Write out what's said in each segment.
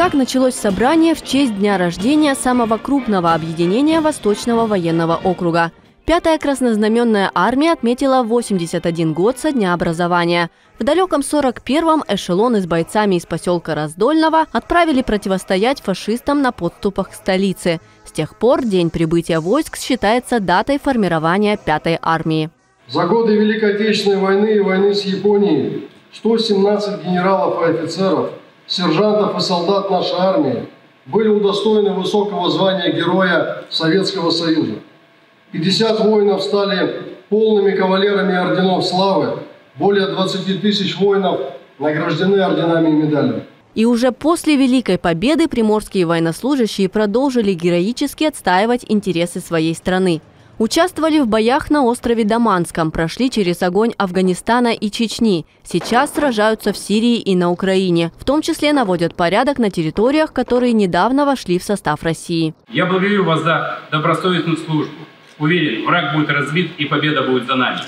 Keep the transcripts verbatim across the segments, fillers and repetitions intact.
Так началось собрание в честь дня рождения самого крупного объединения Восточного военного округа. Пятая Краснознаменная армия отметила восемьдесят один год со дня образования. В далеком сорок первом эшелоны с бойцами из поселка Раздольного отправили противостоять фашистам на подступах к столице. С тех пор день прибытия войск считается датой формирования Пятой армии. За годы Великой Отечественной войны и войны с Японией сто семнадцать генералов и офицеров, сержантов и солдат нашей армии были удостоены высокого звания Героя Советского Союза. пятьдесят воинов стали полными кавалерами орденов славы, более двадцати тысяч воинов награждены орденами и медалями. И уже после Великой Победы приморские военнослужащие продолжили героически отстаивать интересы своей страны. Участвовали в боях на острове Даманском, прошли через огонь Афганистана и Чечни. Сейчас сражаются в Сирии и на Украине. В том числе наводят порядок на территориях, которые недавно вошли в состав России. Я благодарю вас за добросовестную службу. Уверен, враг будет разбит и победа будет за нами.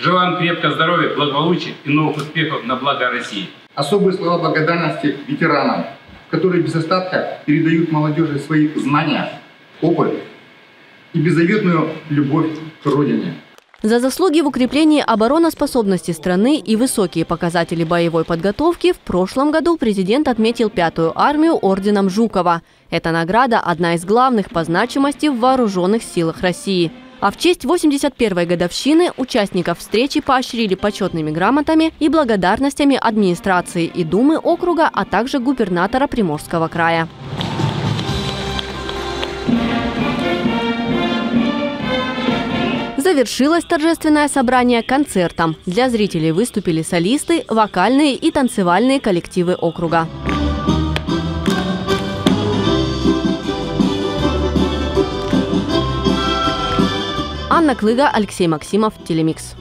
Желаю вам крепкого здоровья, благополучия и новых успехов на благо России. Особые слова благодарности ветеранам, которые без остатка передают молодежи свои знания, опыт и беззаветную любовь к родине. За заслуги в укреплении обороноспособности страны и высокие показатели боевой подготовки в прошлом году президент отметил Пятую армию орденом Жукова. Эта награда – одна из главных по значимости в вооруженных силах России. А в честь восемьдесят первой годовщины участников встречи поощрили почетными грамотами и благодарностями администрации и Думы округа, а также губернатора Приморского края. Завершилось торжественное собрание концертом. Для зрителей выступили солисты, вокальные и танцевальные коллективы округа. Анна Клыга, Алексей Максимов, Телемикс.